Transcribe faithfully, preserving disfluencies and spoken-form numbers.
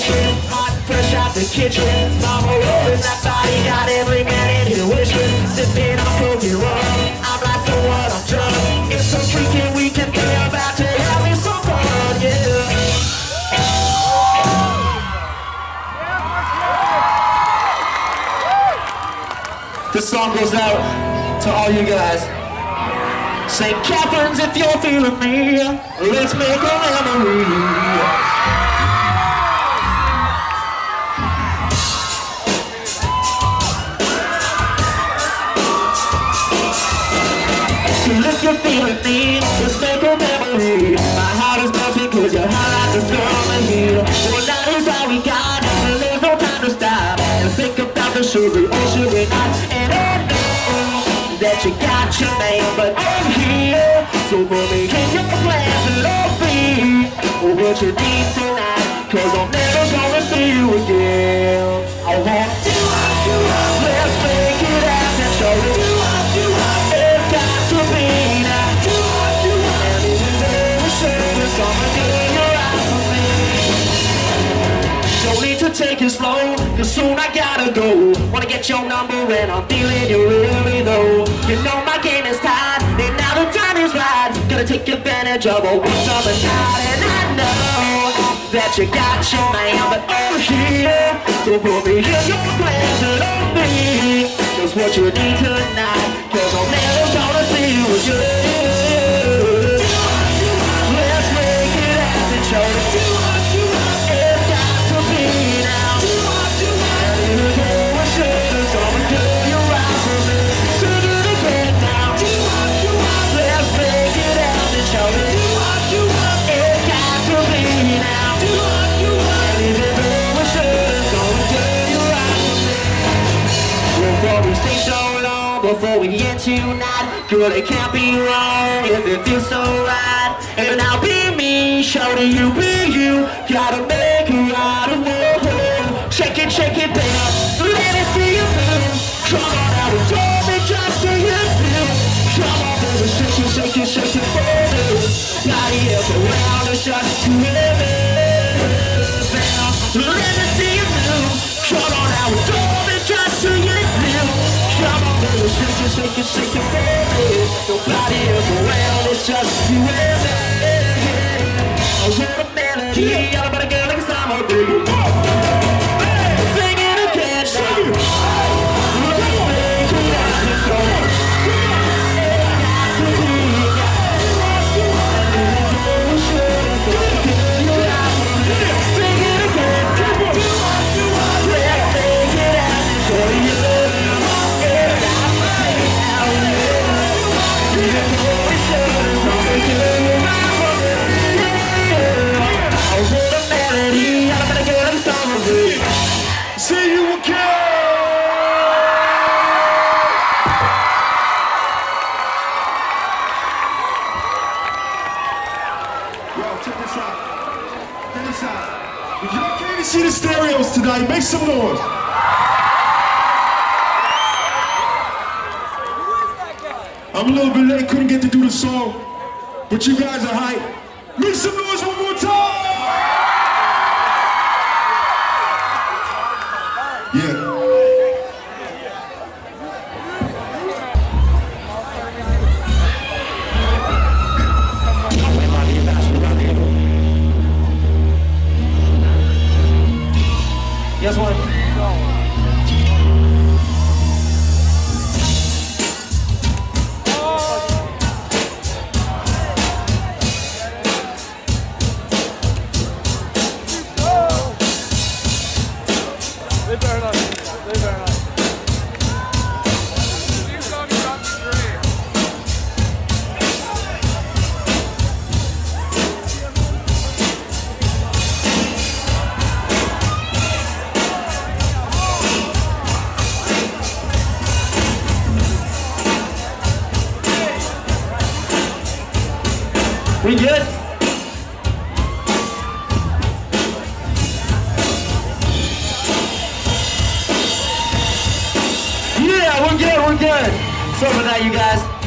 wishing, hot fresh out the kitchen. Mama rolling that body, got every man in here wishing, sipping on coffee rum. I'm like, so what? I'm drunk. It's so freaking weekend, they're about to have me so fun, yeah. This song goes out to all you guys. Saint Catharines, if you're feeling me, let's make a memory. So if you're feeling me, let's make a memory. My heart is melting because you're hot like the summer heat. One night is all we got, and there's no time to stop. And think about the sugar, oh, should we not? That you got your name, but I'm here. So for making your plans, love me what you need tonight, cause I'm never gonna see you again. I want to, let's make it happen, show it. It's got to be now. And in the day we share this summer day, you're out for me. Don't need to take it slow, cause soon I gotta go. Wanna get your number and I'm feeling you really though. You know my game is tied, and now the time is right. Gonna take advantage of a one summer night, and I know that you got your man, but I'm here. So put me in your plans and on me, just what you need tonight, cause I'm never gonna see you again. Let's make it happen, show it. Before we get tonight, girl, it can't be wrong if it feels so right. And I'll be me, shorty, you be you. Gotta make it out of love. Shake it, shake it, baby. Let me see you move. Come on out and don't be just so you feel. Come on, baby, shake it, shake it, shake it, baby. Body is around us, just to live it. Let me see you move. Come on out and don't be just so you feel. Come on, baby, shake it, shake it, shake it, baby. Nobody else around, it's just you and me. I want a melody, all about a girl like a summer baby. Sing it again, shout it. If y'all came to see the Stereos tonight, make some noise. Who is that guy? I'm a little bit late, couldn't get to do the song, but you guys are hype. Make some noise one more time! Yeah. Guess what? We good? Yeah, we're good, we're good. So for that, you guys.